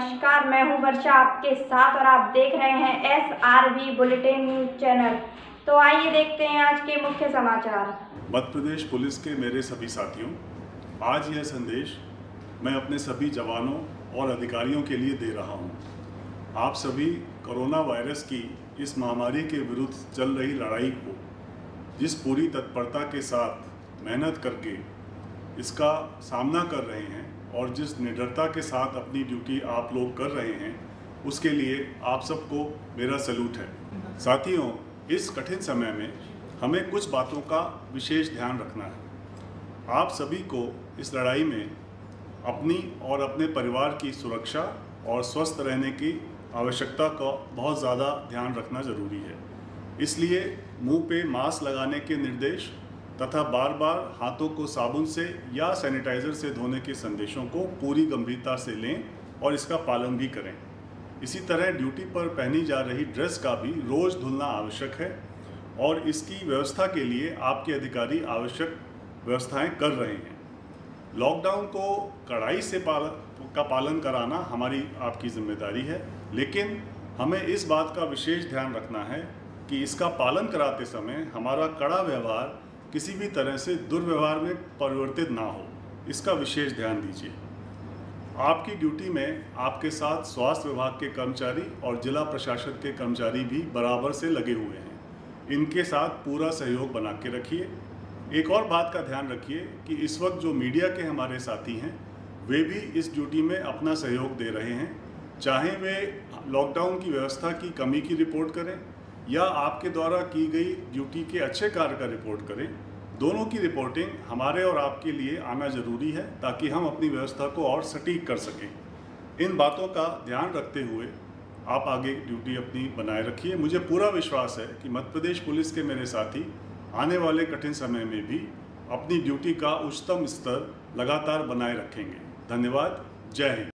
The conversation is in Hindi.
नमस्कार, मैं हूं वर्षा आपके साथ और आप देख रहे हैं SRB बुलेटिन न्यूज चैनल। तो आइए देखते हैं आज के मुख्य समाचार। मध्य प्रदेश पुलिस के मेरे सभी साथियों, आज यह संदेश मैं अपने सभी जवानों और अधिकारियों के लिए दे रहा हूं। आप सभी कोरोना वायरस की इस महामारी के विरुद्ध चल रही लड़ाई को जिस पूरी तत्परता के साथ मेहनत करके इसका सामना कर रहे हैं और जिस निडरता के साथ अपनी ड्यूटी आप लोग कर रहे हैं, उसके लिए आप सबको मेरा सैल्यूट है। साथियों, इस कठिन समय में हमें कुछ बातों का विशेष ध्यान रखना है। आप सभी को इस लड़ाई में अपनी और अपने परिवार की सुरक्षा और स्वस्थ रहने की आवश्यकता का बहुत ज़्यादा ध्यान रखना ज़रूरी है। इसलिए मुँह पे मास्क लगाने के निर्देश तथा बार बार हाथों को साबुन से या सैनिटाइज़र से धोने के संदेशों को पूरी गंभीरता से लें और इसका पालन भी करें। इसी तरह ड्यूटी पर पहनी जा रही ड्रेस का भी रोज़ धुलना आवश्यक है और इसकी व्यवस्था के लिए आपके अधिकारी आवश्यक व्यवस्थाएं कर रहे हैं। लॉकडाउन को कड़ाई से पालन कराना हमारी आपकी जिम्मेदारी है, लेकिन हमें इस बात का विशेष ध्यान रखना है कि इसका पालन कराते समय हमारा कड़ा व्यवहार किसी भी तरह से दुर्व्यवहार में परिवर्तित ना हो, इसका विशेष ध्यान दीजिए। आपकी ड्यूटी में आपके साथ स्वास्थ्य विभाग के कर्मचारी और जिला प्रशासन के कर्मचारी भी बराबर से लगे हुए हैं, इनके साथ पूरा सहयोग बना के रखिए। एक और बात का ध्यान रखिए कि इस वक्त जो मीडिया के हमारे साथी हैं, वे भी इस ड्यूटी में अपना सहयोग दे रहे हैं, चाहे वे लॉकडाउन की व्यवस्था की कमी की रिपोर्ट करें या आपके द्वारा की गई ड्यूटी के अच्छे कार्य का रिपोर्ट करें। दोनों की रिपोर्टिंग हमारे और आपके लिए आना ज़रूरी है ताकि हम अपनी व्यवस्था को और सटीक कर सकें। इन बातों का ध्यान रखते हुए आप आगे ड्यूटी अपनी बनाए रखिए। मुझे पूरा विश्वास है कि मध्य प्रदेश पुलिस के मेरे साथी आने वाले कठिन समय में भी अपनी ड्यूटी का उच्चतम स्तर लगातार बनाए रखेंगे। धन्यवाद। जय हिंद।